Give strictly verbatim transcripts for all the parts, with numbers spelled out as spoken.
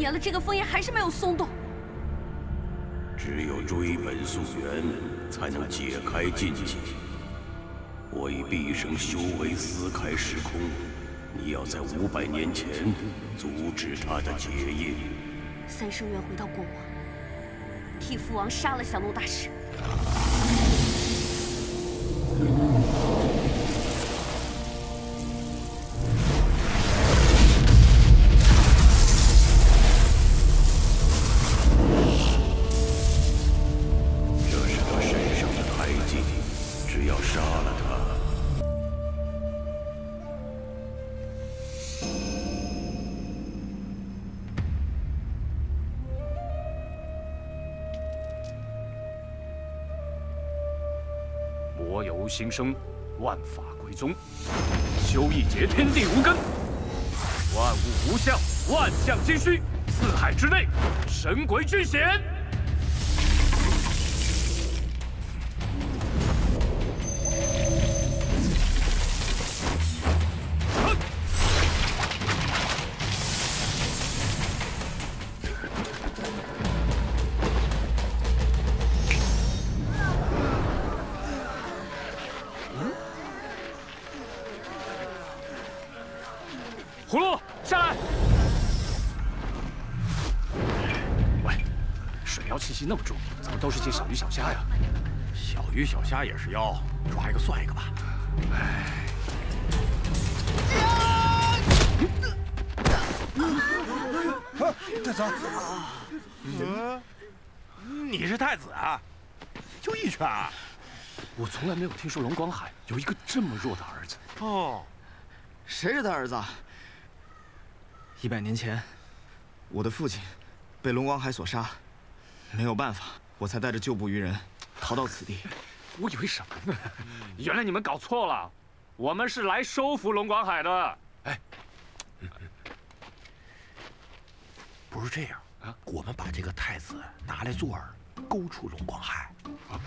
年了，这个封印还是没有松动。只有追本溯源，才能解开禁忌。我以毕生修为撕开时空，你要在五百年前阻止他的结印。三生缘回到过往，替父王杀了降龙大师。 魔由心生，万法归宗。修一劫，天地无根；万物无相，万象皆虚。四海之内，神鬼俱显。葫芦，下来！喂，水妖气息那么重，咱们都是些小鱼小虾呀。小鱼小虾也是妖，抓一个算一个吧。哎。太子，嗯，你是太子啊？就一拳啊？我从来没有听说龙广海有一个这么弱的儿子。哦，谁是他儿子？ 一百年前，我的父亲被龙王海所杀，没有办法，我才带着旧部渔人逃到此地。我以为什么呢？原来你们搞错了，我们是来收服龙广海的。哎，不是这样啊，我们把这个太子拿来做饵，勾出龙广海。啊、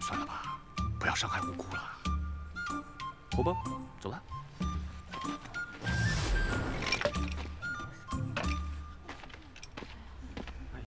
算了吧，不要伤害无辜了。好吧，走吧。